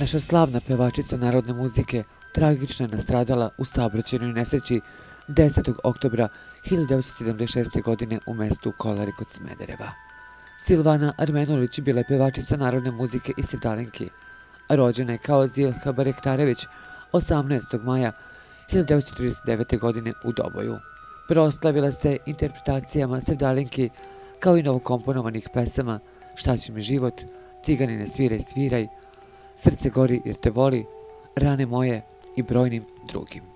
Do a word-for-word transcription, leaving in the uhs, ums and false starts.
Naša slavna pevačica narodne muzike tragično je nastradala u saobraćajnoj nesreći desetog oktobra hiljadu devetsto sedamdeset šeste. godine u mestu Kolari kod Smedereva. Silvana Armenulić bila je pevačica narodne muzike iz Sevdalinki. Rođena je kao Zil HabarekTarević osamnaestog maja hiljadu devetsto trideset devete. godine u Doboju. Proslavila se interpretacijama Sevdalinki kao i novokomponovanih pesama Šta će mi život, Ciganine sviraj sviraj, Srce gori jer te voli, Rane moje i brojnim drugim.